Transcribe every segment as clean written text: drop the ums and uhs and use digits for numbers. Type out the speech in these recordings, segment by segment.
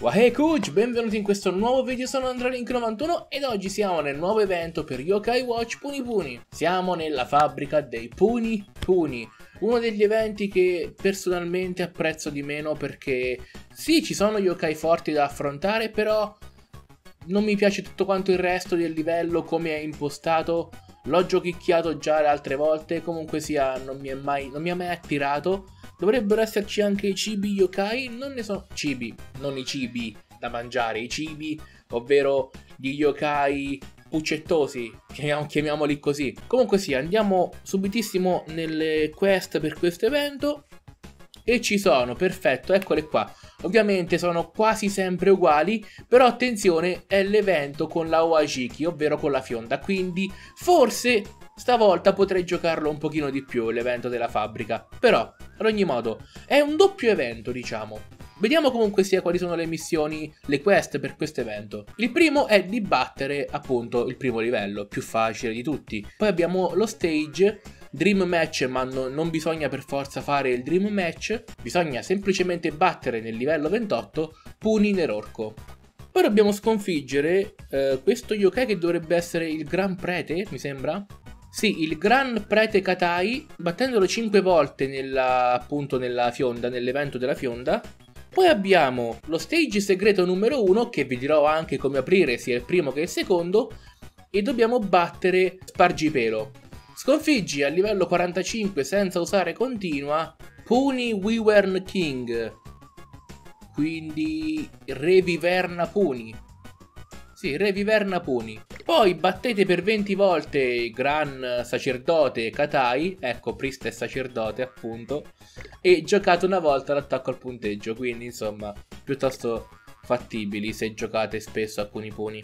Wahey Kuch, benvenuti in questo nuovo video, sono AndreLink91 ed oggi siamo nel nuovo evento per Yo-Kai Watch Puni Puni. Siamo nella fabbrica dei Puni Puni, uno degli eventi che personalmente apprezzo di meno perché sì, ci sono Yo-Kai forti da affrontare, però non mi piace tutto quanto il resto del livello come è impostato. L'ho giochicchiato già le altre volte, comunque sia non mi ha mai attirato. Dovrebbero esserci anche i cibi yokai, non ne so... Cibi, non i cibi da mangiare, i cibi, ovvero gli yokai puccettosi, chiamiamoli così. Comunque sì, andiamo subitissimo nelle quest per questo evento e ci sono, perfetto, eccole qua. Ovviamente sono quasi sempre uguali, però attenzione, è l'evento con la Oajiki, ovvero con la Fionda, quindi forse stavolta potrei giocarlo un pochino di più l'evento della fabbrica, però ad ogni modo è un doppio evento, diciamo. Vediamo comunque sia quali sono le missioni, le quest per questo evento. Il primo è di battere appunto il primo livello, più facile di tutti. Poi abbiamo lo stage Dream Match, ma non bisogna per forza fare il Dream Match, bisogna semplicemente battere nel livello 28 Puni Nerorco. Poi dobbiamo sconfiggere questo yokai che dovrebbe essere il Gran Prete, mi sembra. Sì, il Gran Prete Katai, battendolo 5 volte appunto nella Fionda, nell'evento della Fionda. Poi abbiamo lo stage segreto numero 1, che vi dirò anche come aprire sia il primo che il secondo, e dobbiamo battere Spargipelo. Sconfiggi a livello 45 senza usare continua Puni Wyvern King, quindi Re Viverna Puni. Sì, Re Viverna Puni. Poi battete per 20 volte Gran Sacerdote Katai, ecco, Priest e Sacerdote appunto, e giocate una volta l'attacco al punteggio, quindi insomma piuttosto fattibili se giocate spesso a Puni Puni.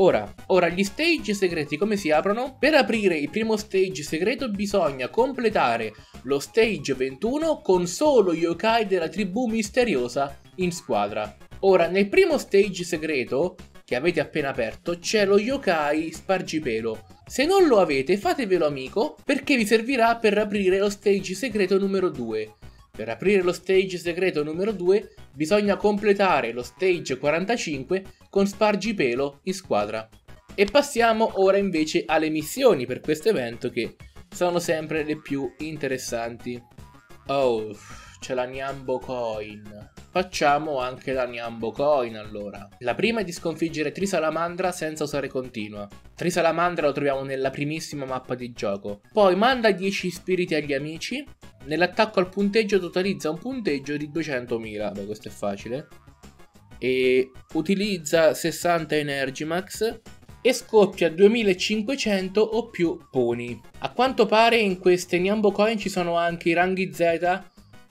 Ora gli stage segreti come si aprono? Per aprire il primo stage segreto bisogna completare lo stage 21 con solo yokai della tribù misteriosa in squadra. Ora, nel primo stage segreto che avete appena aperto c'è lo yokai Spargipelo. Se non lo avete fatevelo amico, perché vi servirà per aprire lo stage segreto numero 2. Per aprire lo stage segreto numero 2 bisogna completare lo stage 45 con Spargipelo in squadra. E passiamo ora invece alle missioni per questo evento, che sono sempre le più interessanti. Oh, c'è la Niambo Coin. Facciamo anche la Niambo Coin allora. La prima è di sconfiggere Trisalamandra senza usare continua. Trisalamandra lo troviamo nella primissima mappa di gioco. Poi manda 10 spiriti agli amici. Nell'attacco al punteggio totalizza un punteggio di 200.000, beh questo è facile, e utilizza 60 Energy Max e scoppia 2500 o più puni. A quanto pare in queste Niambo Coin ci sono anche i ranghi Z,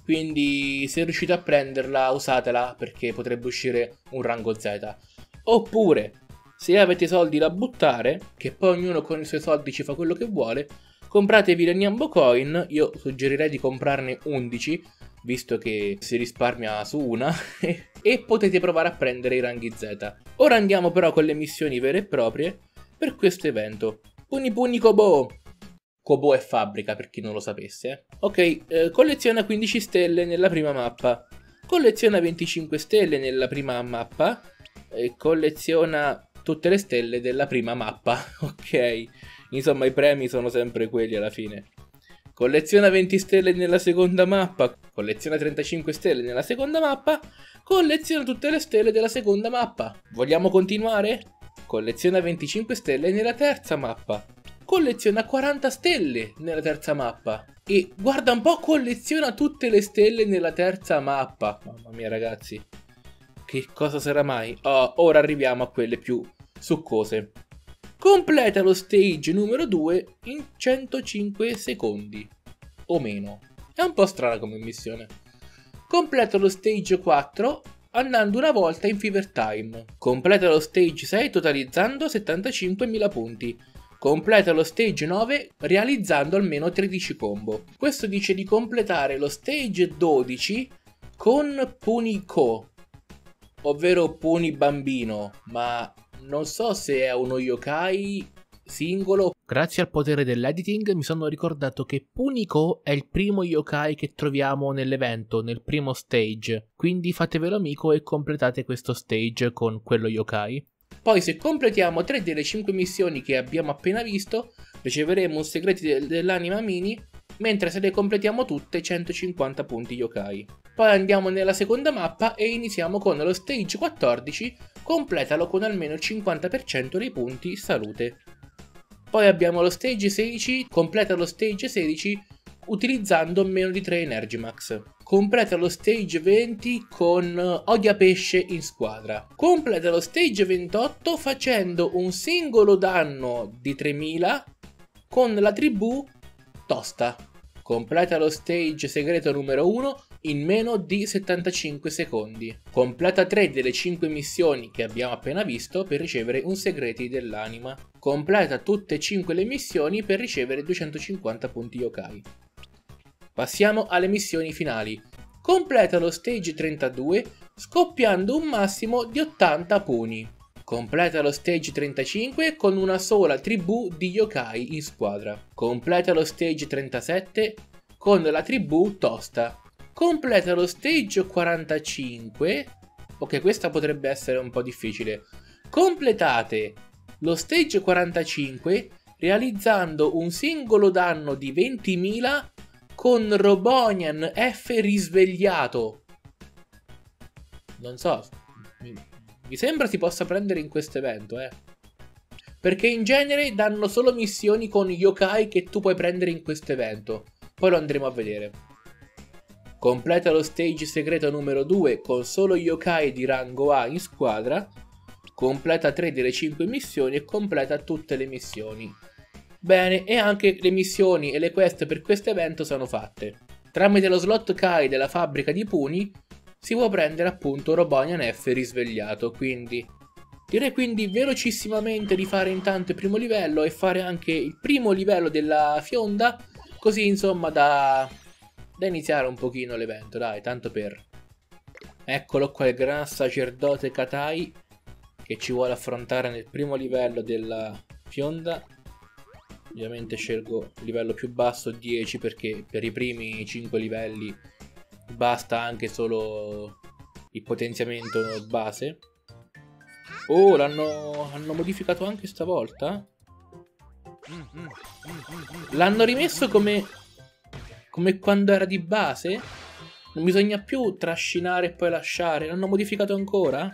quindi se riuscite a prenderla usatela perché potrebbe uscire un rango Z. Oppure se avete soldi da buttare, che poi ognuno con i suoi soldi ci fa quello che vuole, compratevi le Niambo Coin, io suggerirei di comprarne 11, visto che si risparmia su una, e potete provare a prendere i ranghi Z. Ora andiamo però con le missioni vere e proprie per questo evento. Puni kobo! Kobo è fabbrica, per chi non lo sapesse. Ok, colleziona 15 stelle nella prima mappa, colleziona 25 stelle nella prima mappa, e colleziona tutte le stelle della prima mappa, ok? Insomma i premi sono sempre quelli alla fine. Colleziona 20 stelle nella seconda mappa, colleziona 35 stelle nella seconda mappa, colleziona tutte le stelle della seconda mappa. Vogliamo continuare? Colleziona 25 stelle nella terza mappa, colleziona 40 stelle nella terza mappa, e guarda un po', colleziona tutte le stelle nella terza mappa. Mamma mia ragazzi, che cosa sarà mai? Oh, ora arriviamo a quelle più succose. Completa lo stage numero 2 in 105 secondi o meno. È un po' strana come missione. Completa lo stage 4 andando una volta in Fever Time. Completa lo stage 6 totalizzando 75.000 punti. Completa lo stage 9 realizzando almeno 13 combo. Questo dice di completare lo stage 12 con Puniko, ovvero Puni Bambino, ma non so se è uno yokai singolo Grazie al potere dell'editing mi sono ricordato che Puniko è il primo yokai che troviamo nell'evento, nel primo stage, quindi fatevelo amico e completate questo stage con quello yokai. Poi se completiamo 3 delle 5 missioni che abbiamo appena visto, riceveremo un segreto dell'anima mini, mentre se le completiamo tutte 150 punti yokai. Poi andiamo nella seconda mappa e iniziamo con lo stage 14, completalo con almeno il 50% dei punti salute. Poi abbiamo lo stage 16, completa lo stage 16 utilizzando meno di 3 Energy Max. Completa lo stage 20 con Oghiapesce in squadra. Completa lo stage 28 facendo un singolo danno di 3000 con la tribù Tosta. Completa lo stage segreto numero 1 in meno di 75 secondi. Completa 3 delle 5 missioni che abbiamo appena visto per ricevere un segreti dell'anima. Completa tutte e 5 le missioni per ricevere 250 punti yokai. Passiamo alle missioni finali. Completa lo stage 32 scoppiando un massimo di 80 puni. Completa lo stage 35 con una sola tribù di yokai in squadra. Completa lo stage 37 con la tribù Tosta. Completa lo stage 45, ok, questa potrebbe essere un po' difficile. Completate lo stage 45 realizzando un singolo danno di 20.000 con Robonyan F risvegliato. Non so, mi sembra si possa prendere in questo evento, perché in genere danno solo missioni con yokai che tu puoi prendere in questo evento. Poi lo andremo a vedere. Completa lo stage segreto numero 2 con solo yokai di rango A in squadra, completa 3 delle 5 missioni e completa tutte le missioni. Bene, e anche le missioni e le quest per questo evento sono fatte. Tramite lo slot Kai della fabbrica di Puni si può prendere appunto Robonyan F risvegliato, quindi direi quindi velocissimamente di fare intanto il primo livello e fare anche il primo livello della Fionda, così insomma da iniziare un pochino l'evento, dai, tanto per... Eccolo qua il Gran Sacerdote Katai che ci vuole affrontare nel primo livello della Fionda. Ovviamente scelgo il livello più basso, 10, perché per i primi 5 livelli basta anche solo il potenziamento base. Oh, l'hanno modificato anche stavolta? L'hanno rimesso come quando era di base? Non bisogna più trascinare e poi lasciare. L'hanno modificato ancora?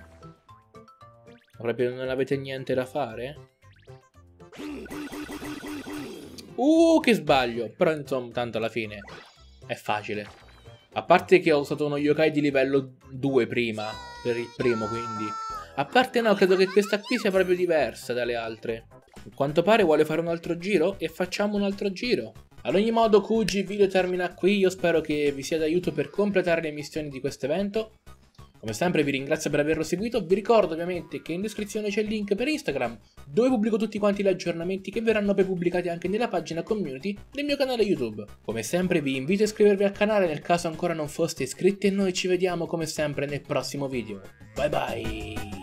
Proprio non avete niente da fare? Che sbaglio. Però insomma, tanto alla fine è facile. A parte che ho usato uno yokai di livello 2 prima, per il primo, quindi. A parte no, credo che questa qui sia proprio diversa dalle altre. A quanto pare vuole fare un altro giro e facciamo un altro giro. Ad ogni modo, Kuji, il video termina qui, io spero che vi sia d'aiuto per completare le missioni di questo evento. Come sempre vi ringrazio per averlo seguito, vi ricordo ovviamente che in descrizione c'è il link per Instagram, dove pubblico tutti quanti gli aggiornamenti che verranno poi pubblicati anche nella pagina community del mio canale YouTube. Come sempre vi invito a iscrivervi al canale nel caso ancora non foste iscritti e noi ci vediamo come sempre nel prossimo video. Bye bye!